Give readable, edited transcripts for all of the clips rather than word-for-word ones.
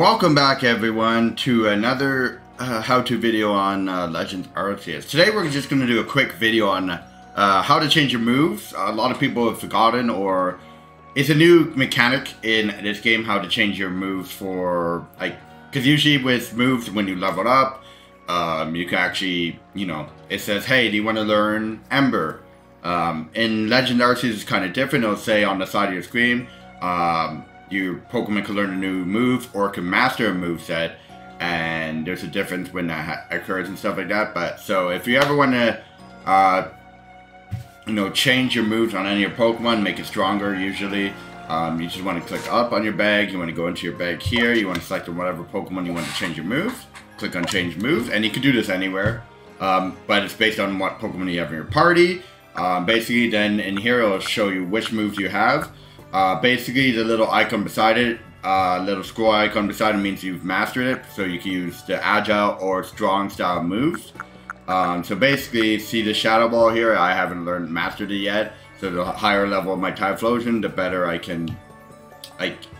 Welcome back, everyone, to another how-to video on Legends Arceus. Today we're just going to do a quick video on how to change your moves. A lot of people have forgotten, or it's a new mechanic in this game, how to change your moves for, like, because usually with moves, when you level up, you can actually, you know, it says, hey, do you want to learn Ember? In Legends Arceus it's kind of different. It'll say on the side of your screen, your Pokemon can learn a new move or can master a moveset, and there's a difference when that occurs and stuff like that. But so if you ever want to, you know, change your moves on any of your Pokemon, make it stronger usually, you just want to click up on your bag, you want to go into your bag here, you want to select whatever Pokemon you want to change your moves, click on change moves, and you can do this anywhere, but it's based on what Pokemon you have in your party. Basically then in here it'll show you which moves you have. Basically the little icon beside it, little scroll icon beside it, means you've mastered it, so you can use the agile or strong style moves. So basically, see the Shadow Ball here, I haven't mastered it yet, so the higher level of my Typhlosion, the better I can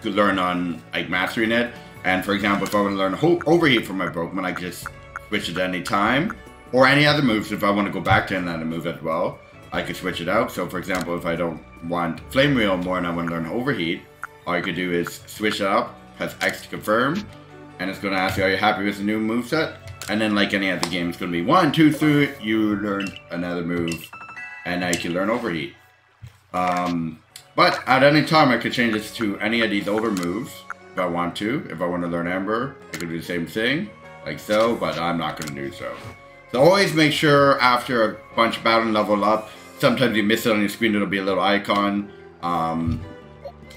learn on mastering it. And for example, if I want to learn Overheat from my Pokemon, I can just switch it at any time, or any other moves if I want to go back to another move as well. I could switch it out. So for example, if I don't want Flame Wheel more and I want to learn Overheat, all you could do is switch it up, press X to confirm, and it's going to ask you, are you happy with the new moveset? And then like any other game, it's going to be 1, 2, 3, you learned another move, and now you can learn Overheat. But at any time I could change this to any of these older moves if I want to. If I want to learn Ember, I could do the same thing, like so, but I'm not going to do so. So always make sure after a bunch of battle and level up, sometimes you miss it on your screen, it'll be a little icon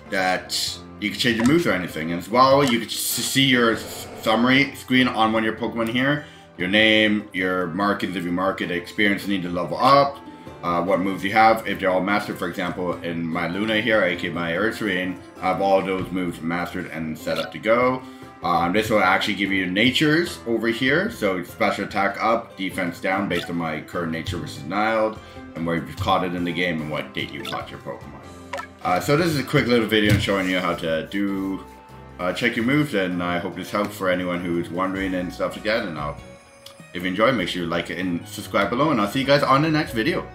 that you can change your moves or anything. And as well, you can see your summary screen on one of your Pokemon here. Your name, your markings, if you market experience, you need to level up, what moves you have, if they're all mastered. For example, in my Luna here, aka my Ursaring, I have all those moves mastered and set up to go. This will actually give you natures over here, so special attack up, defense down, based on my current nature, which is Niled, and where you've caught it in the game and what date you caught your Pokemon. So this is a quick little video showing you how to do check your moves, and I hope this helps for anyone who's wondering and stuff like that. And if you enjoy, make sure you like it and subscribe below, and I'll see you guys on the next video.